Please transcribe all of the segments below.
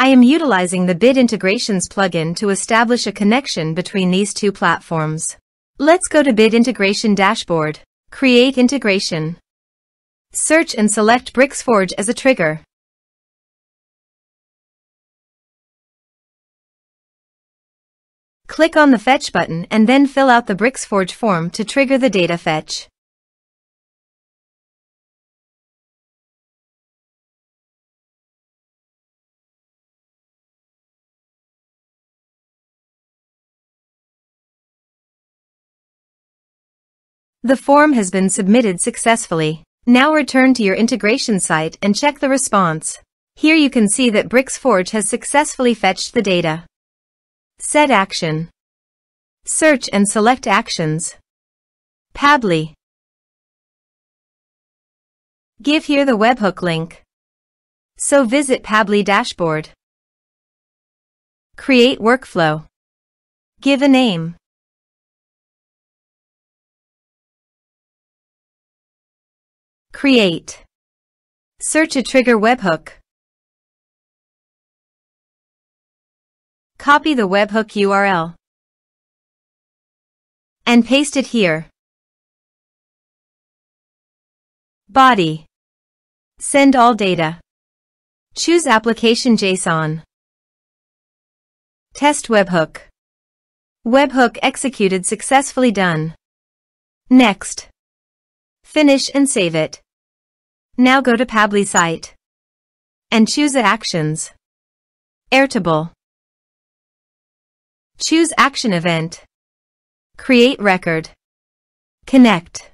I am utilizing the Bit Integrations plugin to establish a connection between these two platforms. Let's go to Bit Integration Dashboard, Create Integration. Search and select Bricksforge as a trigger. Click on the Fetch button and then fill out the Bricksforge form to trigger the data fetch. The form has been submitted successfully. Now return to your integration site and check the response. Here you can see that Bricksforge has successfully fetched the data. Set action. Search and select actions. Pabbly. Give here the webhook link. So visit Pabbly dashboard. Create workflow. Give a name. Create. Search a trigger webhook. Copy the webhook URL and paste it here. Body. Send all data. Choose application JSON. Test webhook. Webhook executed successfully. Done. Next. Finish and save it. Now go to Pabbly site and choose Actions. Airtable. Choose Action Event. Create Record. Connect.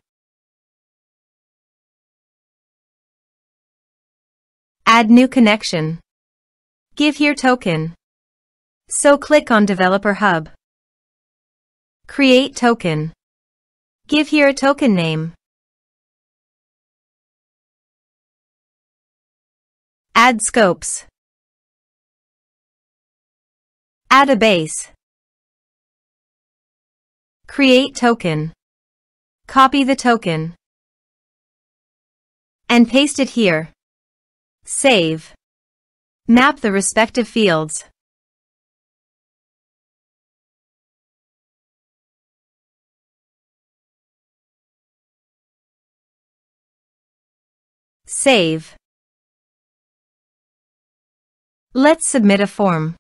Add New Connection. Give here Token. So click on Developer Hub. Create Token. Give here a token name. Add Scopes. Add a base. Create token. Copy the token and paste it here. Save. Map the respective fields. Save. Let's submit a form.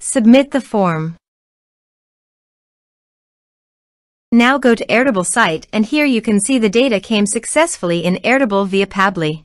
Submit the form. Now go to Airtable site and here you can see the data came successfully in Airtable via Pabbly.